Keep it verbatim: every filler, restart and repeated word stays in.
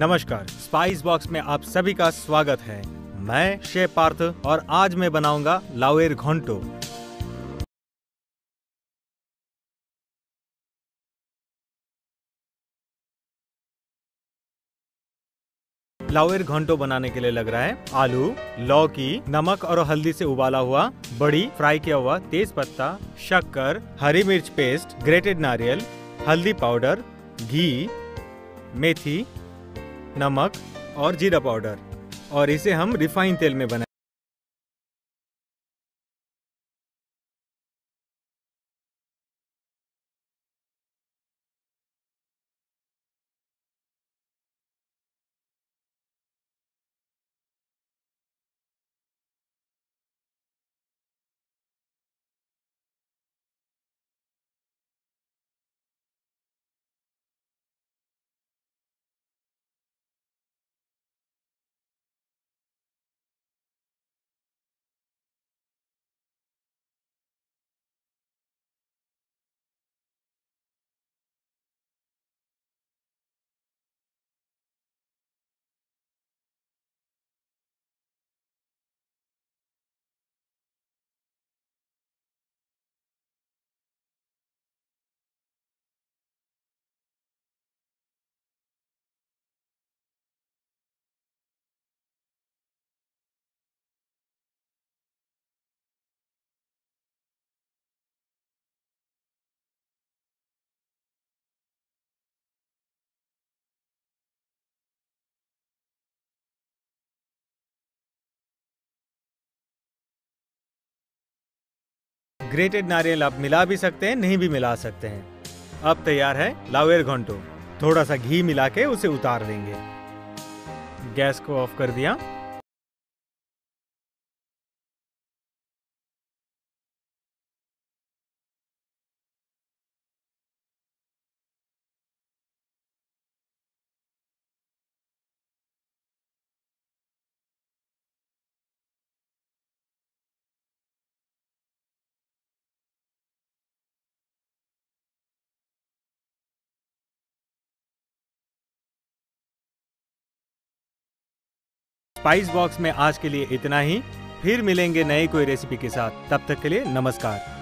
नमस्कार, spice box में आप सभी का स्वागत है। मैं शेफ पार्थ और आज मैं बनाऊंगा लाउएर घोंटो। लाउएर घोंटो बनाने के लिए लग रहा है आलू, लौकी, नमक और हल्दी से उबाला हुआ, बड़ी फ्राई किया हुआ तेज पत्ता, शक्कर, हरी मिर्च पेस्ट, ग्रेटेड नारियल, हल्दी पाउडर, घी, मेथी, नमक और जीरा पाउडर, और इसे हम रिफाइन तेल में बनाएं। ग्रेटेड नारियल आप मिला भी सकते हैं, नहीं भी मिला सकते हैं। अब तैयार है लाउएर घोंटो। थोड़ा सा घी मिला के उसे उतार देंगे। गैस को ऑफ कर दिया। स्पाइस बॉक्स में आज के लिए इतना ही। फिर मिलेंगे नई कोई रेसिपी के साथ। तब तक के लिए नमस्कार।